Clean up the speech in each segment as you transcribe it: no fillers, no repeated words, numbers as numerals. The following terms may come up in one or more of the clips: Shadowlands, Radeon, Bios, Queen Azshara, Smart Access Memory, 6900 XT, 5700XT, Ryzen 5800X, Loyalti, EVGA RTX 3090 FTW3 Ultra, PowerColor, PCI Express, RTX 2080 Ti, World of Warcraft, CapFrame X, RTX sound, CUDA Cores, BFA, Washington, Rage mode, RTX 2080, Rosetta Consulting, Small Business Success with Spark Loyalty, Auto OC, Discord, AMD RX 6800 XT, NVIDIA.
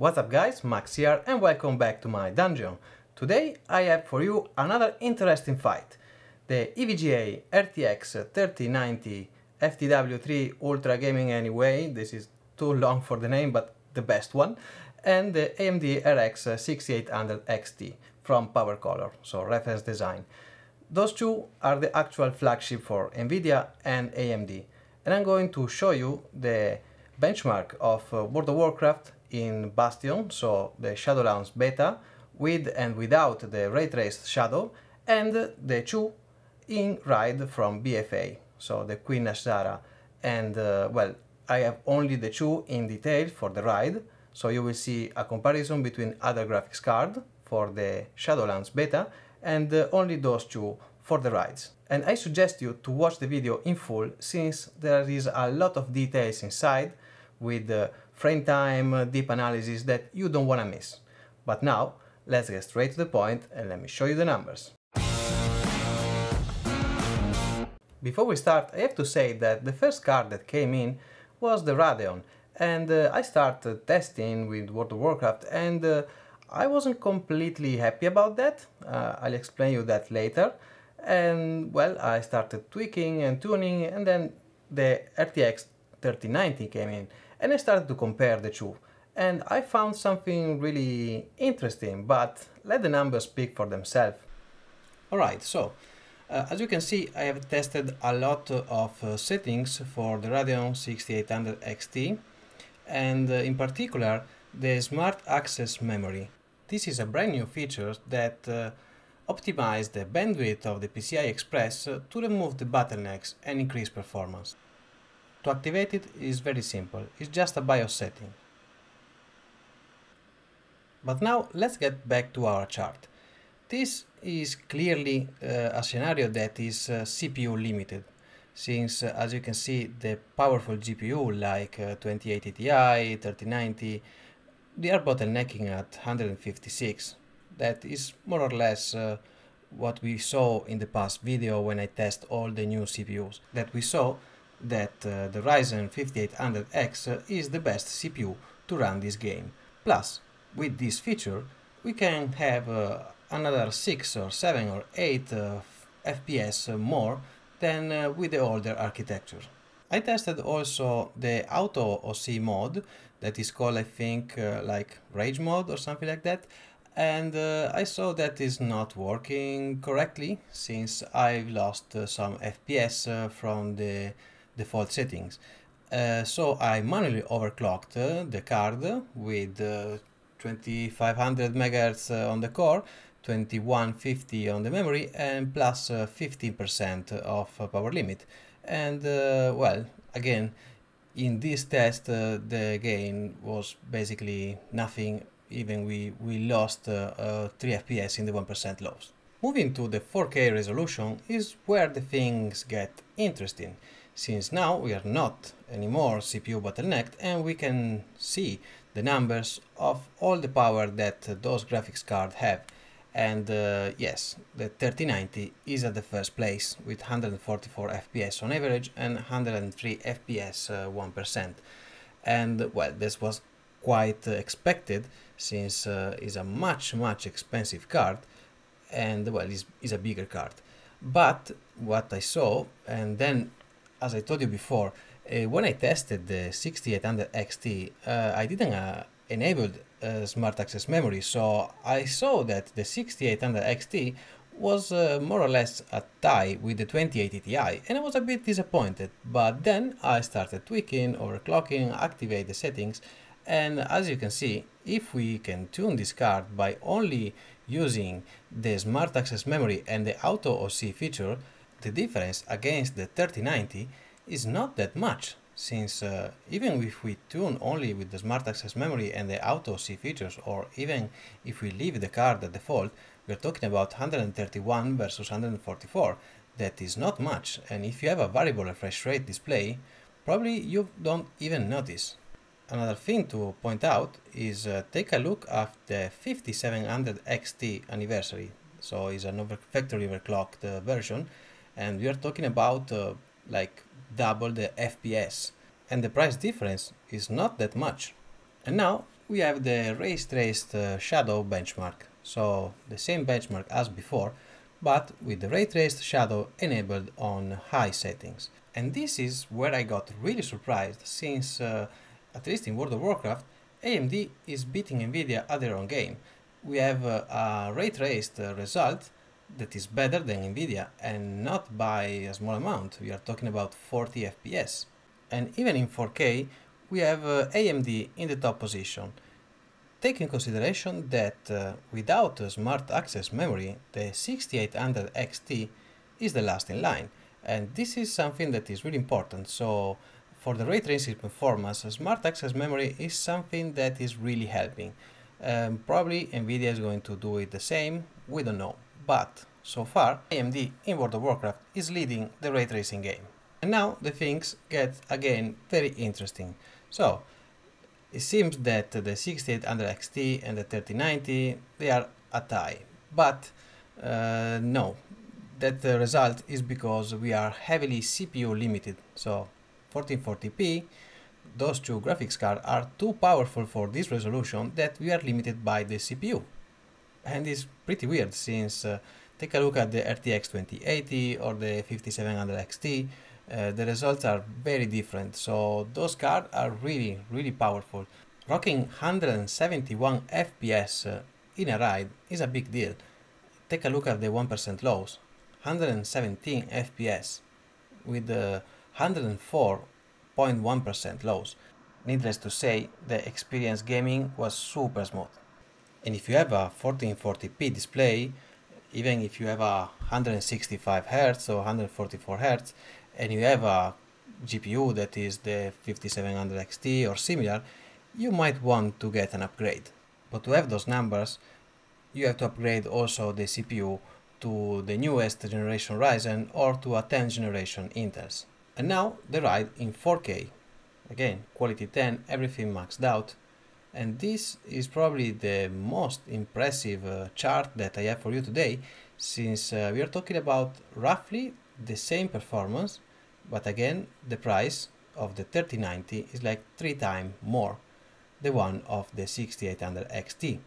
What's up guys, Max here and welcome back to my dungeon. Today I have for you another interesting fight. The EVGA RTX 3090 FTW3 Ultra Gaming Anyway, this is too long for the name but the best one, and the AMD RX 6800 XT from PowerColor, so reference design. Those two are the actual flagship for Nvidia and AMD, and I'm going to show you the benchmark of World of Warcraft in Bastion, so the Shadowlands beta, with and without the ray traced shadow, and the two in Ride from BFA, so the Queen Azshara, and well, I have only the two in detail for the Ride, so you will see a comparison between other graphics card for the Shadowlands beta and only those two for the Rides. And I suggest you to watch the video in full, since there is a lot of details inside with frame time, deep analysis that you don't want to miss. But now, let's get straight to the point and let me show you the numbers. Before we start, I have to say that the first card that came in was the Radeon, and I started testing with World of Warcraft, and I wasn't completely happy about that. I'll explain you that later. And well, I started tweaking and tuning, and then the RTX 3090 came in, and I started to compare the two, and I found something really interesting, but let the numbers speak for themselves. Alright, so as you can see, I have tested a lot of settings for the Radeon 6800 XT, and in particular the Smart Access Memory. This is a brand new feature that optimize the bandwidth of the PCI Express to remove the bottlenecks and increase performance. To activate it is very simple, it's just a BIOS setting. But now let's get back to our chart. This is clearly a scenario that is CPU limited, since as you can see the powerful GPU like 2080 Ti, 3090, they are bottlenecking at 156. That is more or less what we saw in the past video when I test all the new CPUs, that we saw that the Ryzen 5800X is the best CPU to run this game. Plus, with this feature, we can have another 6 or 7 or 8 FPS more than with the older architecture. I tested also the Auto OC mode, that is called, I think, like Rage mode or something like that, and I saw that is not working correctly, since I've lost some FPS from the default settings. So I manually overclocked the card with 2500 MHz on the core, 2150 on the memory, and plus 15% of power limit. And well, again, in this test the gain was basically nothing. Even we lost 3 FPS in the 1% loss. Moving to the 4K resolution is where the things get interesting, since now we are not anymore CPU bottlenecked and we can see the numbers of all the power that those graphics cards have. And yes, the 3090 is at the first place with 144 FPS on average and 103 FPS 1%. And well, this was quite expected, since it's a much expensive card, and well, it's a bigger card. But what I saw, and then as I told you before, when I tested the 6800 XT, I didn't enable Smart Access Memory, so I saw that the 6800 XT was more or less a tie with the 2080 Ti, and I was a bit disappointed. But then I started tweaking, overclocking, activate the settings, and as you can see, if we can tune this card by only using the Smart Access Memory and the Auto OC feature, the difference against the 3090 is not that much, since even if we tune only with the Smart Access Memory and the Auto OC features, or even if we leave the card at default, we're talking about 131 versus 144. That is not much, and if you have a variable refresh rate display, probably you don't even notice. Another thing to point out is take a look at the 5700 XT anniversary, so it's an factory overclocked version, and we are talking about like double the FPS, and the price difference is not that much. And now we have the ray traced shadow benchmark, so the same benchmark as before, but with the ray traced shadow enabled on high settings. And this is where I got really surprised, since at least in World of Warcraft, AMD is beating Nvidia at their own game. We have a ray traced result that is better than Nvidia, and not by a small amount. We are talking about 40 FPS. And even in 4K, we have AMD in the top position. Take in consideration that without Smart Access Memory, the 6800 XT is the last in line. And this is something that is really important. So for the ray tracing performance, Smart Access Memory is something that is really helping. Probably Nvidia is going to do it the same, we don't know. But so far, AMD in World of Warcraft is leading the ray tracing game. And now the things get again very interesting. So it seems that the 6800 XT and the 3090, they are a tie. But no, that the result is because we are heavily CPU limited. So 1440p, those two graphics cards are too powerful for this resolution that we are limited by the CPU. And it's pretty weird, since take a look at the RTX 2080 or the 5700 XT, the results are very different. So those cards are really powerful. Rocking 171 FPS in a ride is a big deal. Take a look at the 1% lows, 117 FPS with the 104.1% lows. Needless to say, the experience gaming was super smooth. And if you have a 1440p display, even if you have a 165Hz or 144Hz, and you have a GPU that is the 5700 XT or similar, you might want to get an upgrade. But to have those numbers, you have to upgrade also the CPU to the newest generation Ryzen or to a 10th generation Intel's. And now the ride in 4K. Again, quality 10, everything maxed out. And this is probably the most impressive chart that I have for you today, since we are talking about roughly the same performance, but again the price of the 3090 is like 3 times more the one of the 6800 XT.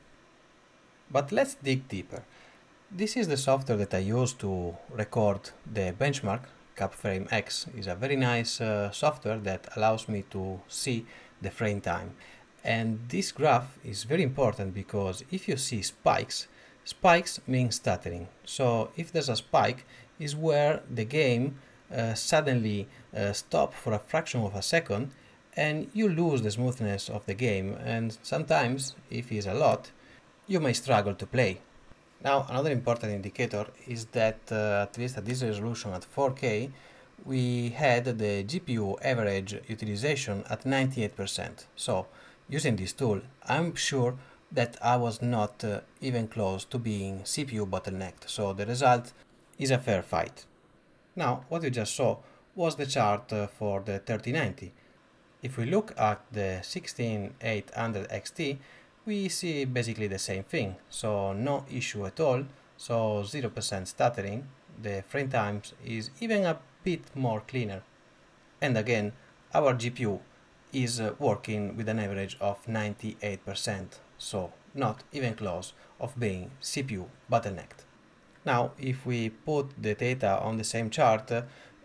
But let's dig deeper. This is the software that I use to record the benchmark. CapFrame X is a very nice software that allows me to see the frame time. And this graph is very important, because if you see spikes, spikes mean stuttering. So if there's a spike, is where the game suddenly stops for a fraction of a second and you lose the smoothness of the game, and sometimes, if it's a lot, you may struggle to play. Now another important indicator is that at least at this resolution at 4K, we had the GPU average utilization at 98%. So using this tool, I'm sure that I was not even close to being CPU bottlenecked, so the result is a fair fight. Now, what you just saw was the chart for the 3090. If we look at the 16800 XT, we see basically the same thing, so no issue at all, so 0% stuttering, the frame times is even a bit more cleaner. And again, our GPU is working with an average of 98%, so not even close of being CPU bottlenecked. Now, if we put the data on the same chart,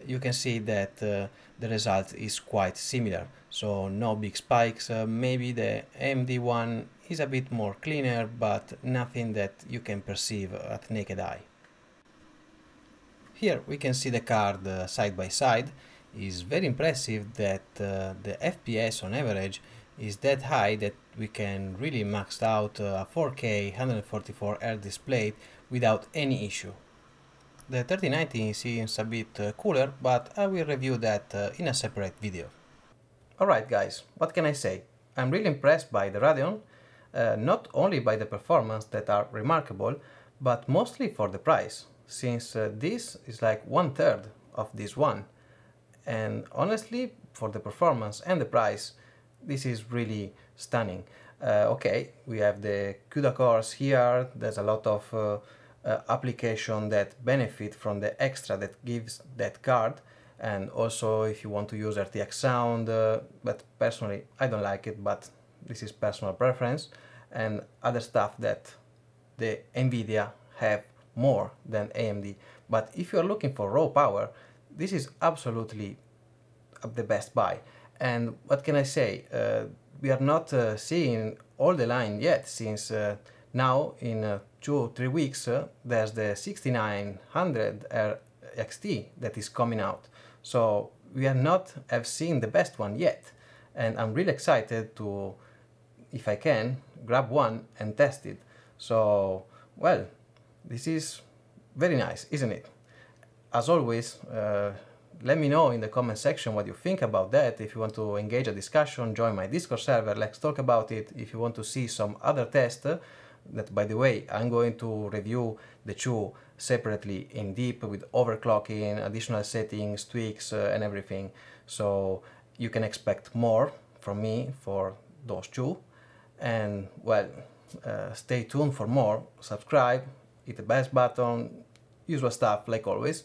you can see that the result is quite similar, so no big spikes. Maybe the AMD one is a bit more cleaner, but nothing that you can perceive at naked eye. Here we can see the card side by side. It's very impressive that the FPS on average is that high that we can really max out a 4K 144Hz display without any issue. The 3090 seems a bit cooler, but I will review that in a separate video. Alright guys, what can I say? I'm really impressed by the Radeon, not only by the performance that are remarkable, but mostly for the price, since this is like 1/3 of this one. And honestly, for the performance and the price, this is really stunning. Okay, we have the CUDA cores here. There's a lot of application that benefit from the extra that gives that card, and also if you want to use RTX sound, but personally I don't like it, but This is personal preference, and other stuff that the NVIDIA have more than AMD. But if you're looking for raw power, this is absolutely the best buy. And what can I say, we are not seeing all the line yet, since now in 2 or 3 weeks there's the 6900 XT that is coming out, so we are not have seen the best one yet, and I'm really excited to, if I can, grab one and test it. So well, this is very nice, isn't it? As always, let me know in the comment section what you think about that. If you want to engage a discussion, join my Discord server, let's talk about it. If you want to see some other tests, that by the way, I'm going to review the two separately in deep with overclocking, additional settings, tweaks, and everything. So you can expect more from me for those two. And well, stay tuned for more, subscribe, hit the bell button, usual stuff like always,